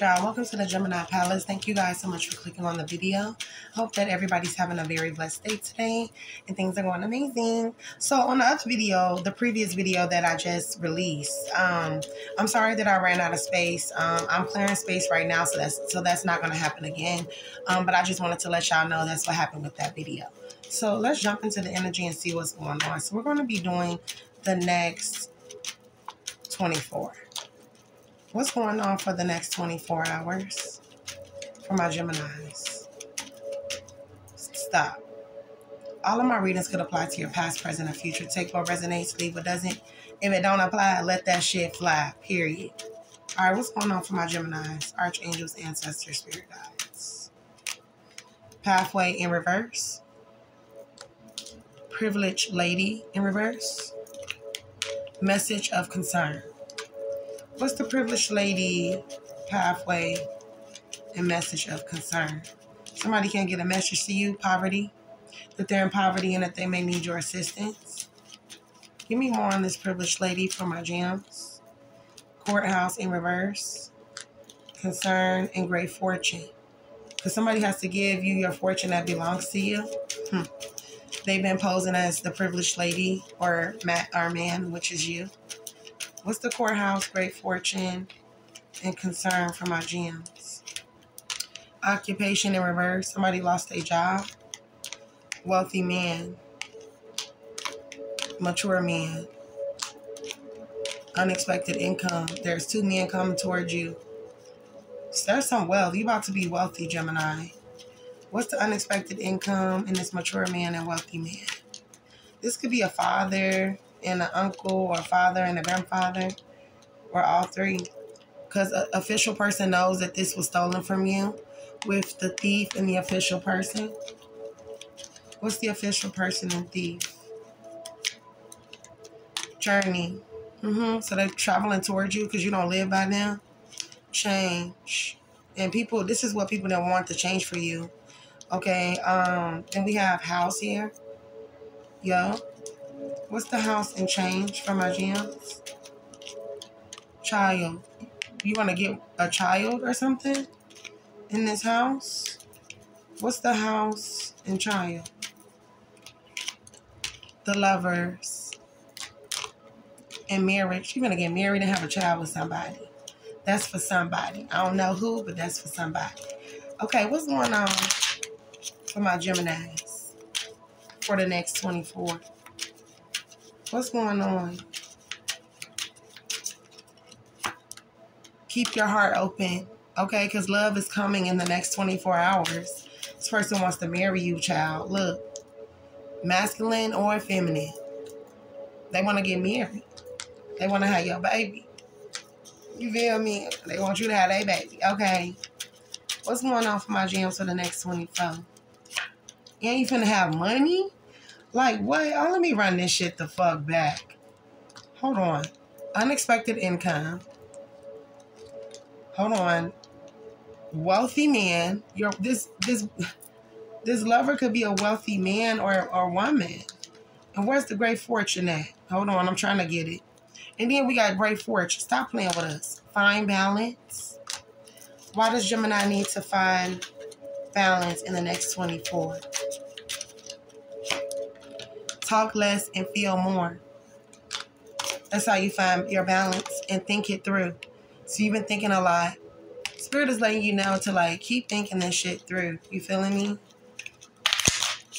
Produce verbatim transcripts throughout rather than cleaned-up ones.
y'all, welcome to the Gemini Palace. Thank you guys so much for clicking on the video. Hope that everybody's having a very blessed day today and things are going amazing. So on the other video, the previous video that I just released, um, I'm sorry that I ran out of space. Um, I'm clearing space right now, so that's so that's not going to happen again. Um, but I just wanted to let y'all know that's what happened with that video. So let's jump into the energy and see what's going on. So we're going to be doing the next twenty-four. What's going on for the next twenty-four hours for my Geminis? Stop. All of my readings could apply to your past, present, and future. Take what resonates, leave what doesn't. If it don't apply, let that shit fly, period. All right, what's going on for my Geminis? Archangels, ancestors, spirit guides. Pathway in reverse. Privileged lady in reverse. Message of concern. What's the privileged lady pathway and message of concern? Somebody can't get a message to you, poverty, that they're in poverty and that they may need your assistance. Give me more on this privileged lady for my gems. Courthouse in reverse, concern and great fortune. Because somebody has to give you your fortune that belongs to you. Hmm. They've been posing as the privileged lady or man, which is you. What's the courthouse, great fortune, and concern for my gems? Occupation in reverse. Somebody lost their job. Wealthy man. Mature man. Unexpected income. There's two men coming towards you. So there's some wealth. You're about to be wealthy, Gemini. What's the unexpected income in this mature man and wealthy man? This could be a father and an uncle, or a father and a grandfather, or all three, because an official person knows that this was stolen from you with the thief and the official person. What's the official person and thief? Journey. Mm-hmm. So they're traveling towards you because you don't live by them. Change. And people, this is what people that want to change for you. Okay, um, and we have house here. Yo. What's the house and change for my gems? Child. You want to get a child or something in this house? What's the house and child? The lovers. And marriage. You're going to get married and have a child with somebody. That's for somebody. I don't know who, but that's for somebody. Okay, what's going on for my Geminis for the next twenty-four? What's going on? Keep your heart open, okay? Because love is coming in the next twenty-four hours. This person wants to marry you, child. Look, masculine or feminine. They want to get married. They want to have your baby. You feel me? They want you to have their baby, okay? What's going on for my gems for the next twenty-four? You ain't finna have money? Like, what? Oh, let me run this shit the fuck back. Hold on. Unexpected income. Hold on. Wealthy man. Your this this this lover could be a wealthy man or or woman. And where's the great fortune at? Hold on, I'm trying to get it. And then we got great fortune. Stop playing with us. Find balance. Why does Gemini need to find balance in the next twenty-four? Talk less and feel more. That's how you find your balance and think it through. So you've been thinking a lot. Spirit is letting you know to like keep thinking this shit through. You feeling me?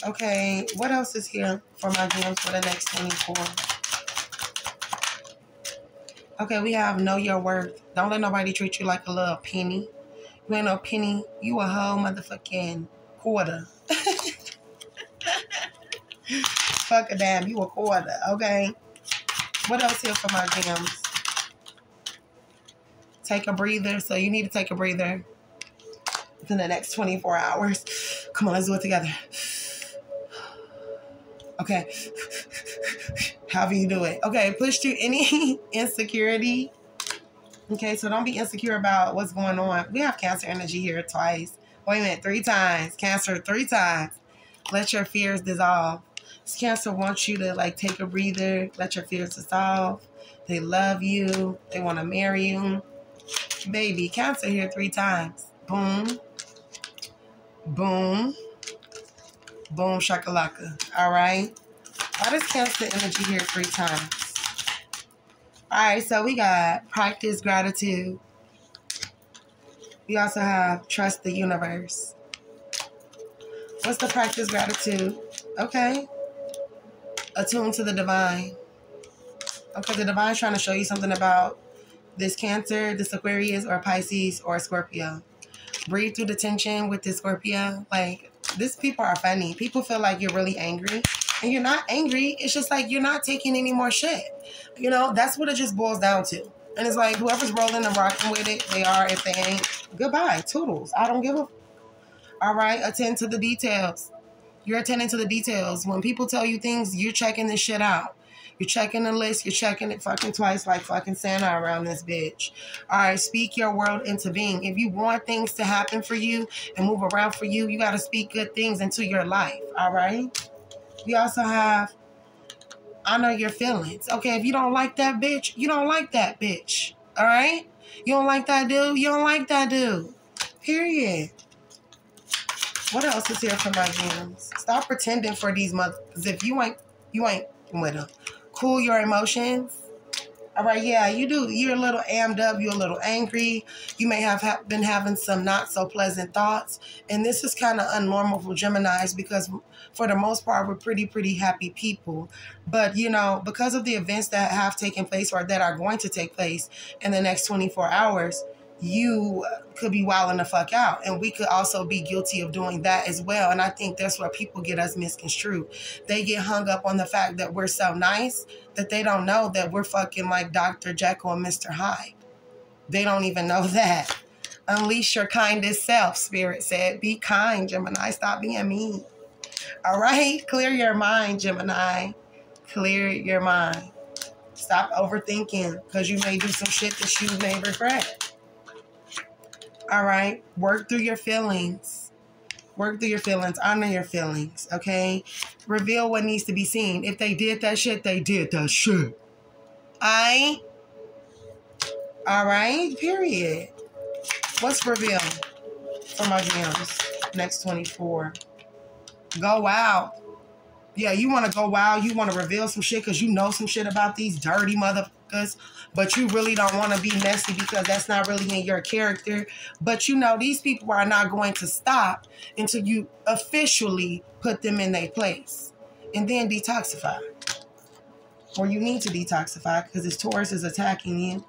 Okay, what else is here for my gems for the next twenty-four? Okay, we have know your worth. Don't let nobody treat you like a little penny. You ain't no penny. You a whole motherfucking quarter. Fuck a damn, you a quarter, okay? What else here for my gems? Take a breather, so you need to take a breather within the next twenty-four hours. Come on, let's do it together. Okay. However you do it. Okay, push through any insecurity. Okay, so don't be insecure about what's going on. We have Cancer energy here twice. Wait a minute, three times. Cancer, three times. Let your fears dissolve. Cancer wants you to like take a breather, let your fears dissolve. They love you. They want to marry you. Baby, Cancer here three times. Boom. Boom. Boom, shakalaka. All right. Why does Cancer energy here three times? All right, so we got practice gratitude. We also have trust the universe. What's the practice gratitude? Okay. Attune to the divine. Okay, the divine's trying to show you something about this Cancer, this Aquarius, or Pisces, or Scorpio. Breathe through the tension with this Scorpio. Like, these people are funny. People feel like you're really angry. And you're not angry. It's just like you're not taking any more shit. You know, that's what it just boils down to. And it's like whoever's rolling and rocking with it, they are. If they ain't, goodbye. Toodles. I don't give a... All right? Attend to the details. You're attending to the details. When people tell you things, you're checking this shit out. You're checking the list. You're checking it fucking twice like fucking Santa around this bitch. All right, speak your world into being. If you want things to happen for you and move around for you, you got to speak good things into your life. All right? We also have honor your feelings. Okay, if you don't like that bitch, you don't like that bitch. All right? You don't like that dude, you don't like that dude. Period. What else is here for my gems? Stop pretending for these mothers. If you ain't, you ain't with them. Cool your emotions. All right, yeah, you do. You're a little amped up. You're a little angry. You may have ha been having some not-so-pleasant thoughts. And this is kind of unnormal for Geminis because for the most part, we're pretty, pretty happy people. But, you know, because of the events that have taken place or that are going to take place in the next twenty-four hours, you could be wilding the fuck out. And we could also be guilty of doing that as well. And I think that's where people get us misconstrued. They get hung up on the fact that we're so nice that they don't know that we're fucking like Doctor Jekyll and Mister Hyde. They don't even know that. Unleash your kindest self, Spirit said. Be kind, Gemini. Stop being mean. All right? Clear your mind, Gemini. Clear your mind. Stop overthinking because you may do some shit that you may regret. All right, work through your feelings. Work through your feelings. Honor your feelings, okay? Reveal what needs to be seen. If they did that shit, they did that shit. I. All right, period. What's revealed for my G Ms? Next twenty-four. Go out. Yeah, you want to go wild. You want to reveal some shit because you know some shit about these dirty motherfuckers. But you really don't want to be messy because that's not really in your character. But you know these people are not going to stop until you officially put them in their place. And then detoxify. Or you need to detoxify because this Taurus is attacking you.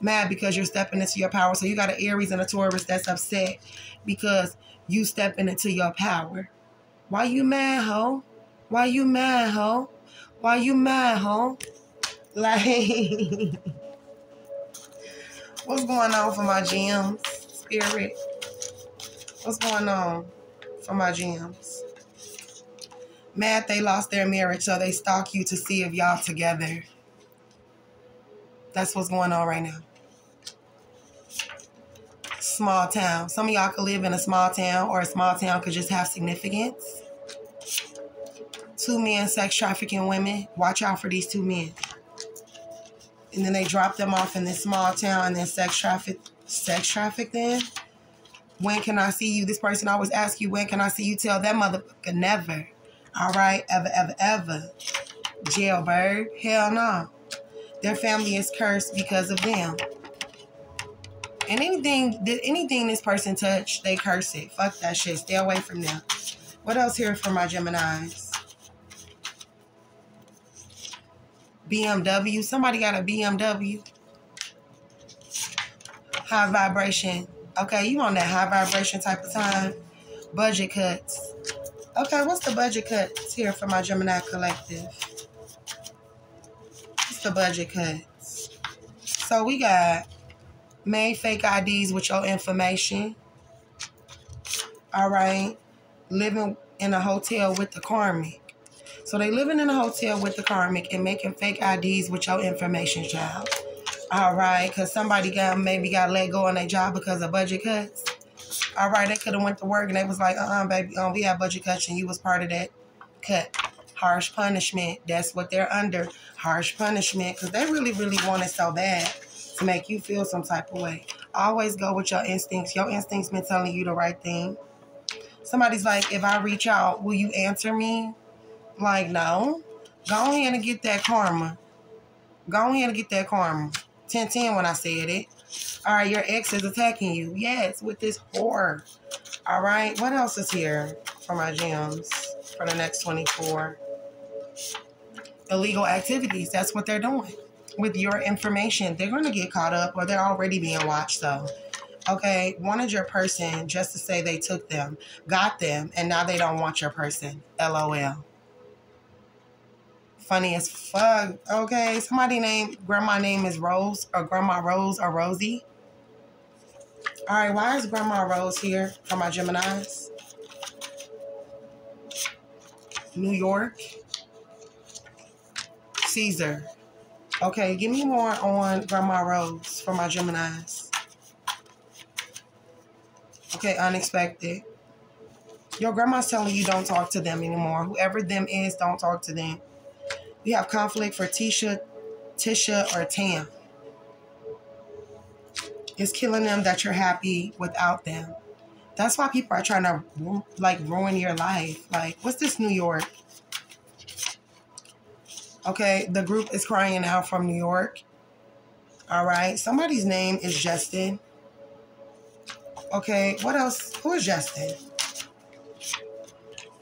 Mad because you're stepping into your power. So you got an Aries and a Taurus that's upset because you stepping into your power. Why you mad, ho? Why you mad, ho? Why you mad, ho? Like, what's going on for my gems, Spirit? What's going on for my gems? Mad they lost their marriage, so they stalk you to see if y'all together. That's what's going on right now. Small town. Some of y'all could live in a small town, or a small town could just have significance. Two men sex trafficking women. Watch out for these two men. And then they drop them off in this small town and then sex traffic, sex traffic then. When can I see you? This person always asks you, when can I see you? Tell that motherfucker never. All right? Ever, ever, ever. Jailbird? Hell no. Their family is cursed because of them. And anything, anything this person touched, they curse it. Fuck that shit. Stay away from them. What else here for my Geminis? B M W. Somebody got a B M W. High vibration. Okay, you on that high vibration type of time. Budget cuts. Okay, what's the budget cuts here for my Gemini collective? What's the budget cuts? So we got made fake I Ds with your information. All right. Living in a hotel with the karmic. So they living in a hotel with the karmic and making fake I Ds with your information, child. All right, because somebody got maybe got let go on their job because of budget cuts. All right, they could have went to work and they was like, uh-uh, baby, um, we have budget cuts and you was part of that cut. Harsh punishment. That's what they're under. Harsh punishment because they really, really want it so bad. to make you feel some type of way. Always go with your instincts. Your instincts been telling you the right thing. Somebody's like, if I reach out, will you answer me? Like, no. Go ahead and get that karma. Go ahead and get that karma. ten ten when I said it. All right, your ex is attacking you. Yes, with this whore. All right, what else is here for my gems for the next twenty-four? Illegal activities. That's what they're doing with your information. They're going to get caught up, or they're already being watched, though. Okay, wanted your person just to say they took them, got them, and now they don't want your person. L O L. Funny as fuck. Okay, somebody named grandma name is Rose, or grandma Rose, or Rosie. All right, why is grandma Rose here for my Geminis? New York. Caesar. Okay, give me more on grandma Rose for my Geminis. Okay, unexpected. Your grandma's telling you don't talk to them anymore. Whoever them is, don't talk to them. You have conflict for Tisha, Tisha, or Tam. It's killing them that you're happy without them. That's why people are trying to, like, ruin your life. Like, what's this New York? Okay, the group is crying out from New York. All right, somebody's name is Justin. Okay, what else? Who is Justin?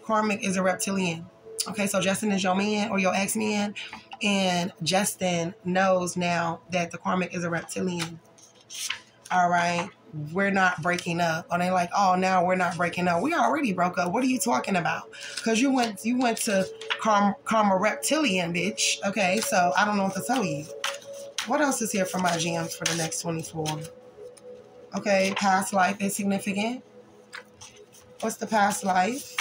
Karmic is a reptilian. Okay, so Justin is your man, or your ex-man, and Justin knows now that the karmic is a reptilian. All right, we're not breaking up. And they're like, oh, now we're not breaking up. We already broke up. What are you talking about? Because you went you went to karma, karma reptilian, bitch. Okay, so I don't know what to tell you. What else is here for my gems for the next twenty-four? Okay, past life is significant. What's the past life?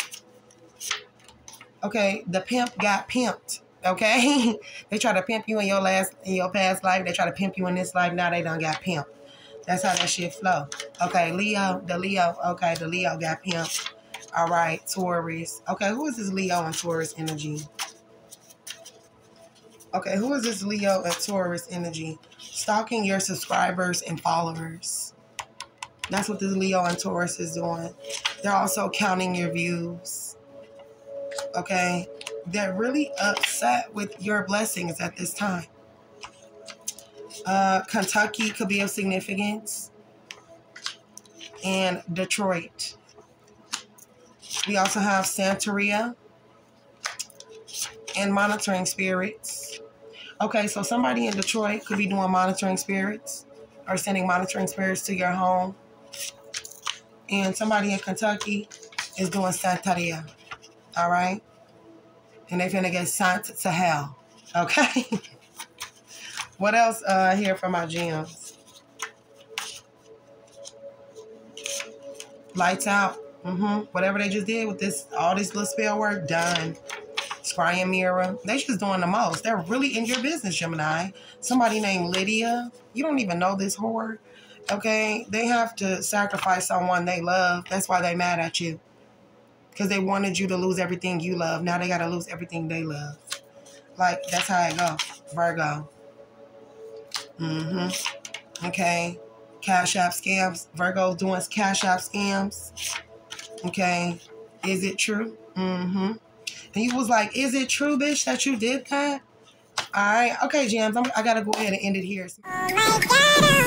Okay, the pimp got pimped. Okay, they try to pimp you in your last, in your past life. They try to pimp you in this life. Now they done got pimped. That's how that shit flow. Okay, Leo, the Leo. Okay, the Leo got pimped. All right, Taurus. Okay, who is this Leo and Taurus energy? Okay, who is this Leo and Taurus energy? Stalking your subscribers and followers. That's what this Leo and Taurus is doing. They're also counting your views. Okay, they're really upset with your blessings at this time. Uh, Kentucky could be of significance, and Detroit. We also have Santeria and monitoring spirits. Okay, so somebody in Detroit could be doing monitoring spirits or sending monitoring spirits to your home, and somebody in Kentucky is doing Santeria. All right, and they're gonna get sent to hell. Okay. What else uh here for my gems? Lights out. Mm-hmm. Whatever they just did with this, all this little spell work, done. Scry and mirror. They just doing the most. They're really in your business, Gemini. Somebody named Lydia. You don't even know this whore. Okay, they have to sacrifice someone they love. That's why they mad at you. Because they wanted you to lose everything you love. Now they got to lose everything they love. Like, that's how it goes. Virgo. Mm-hmm. Okay. Cash App scams. Virgo doing Cash App scams. Okay. Is it true? Mm-hmm. And you was like, is it true, bitch, that you did that? All right. Okay, Gems. I'm, I got to go ahead and end it here. Oh my God.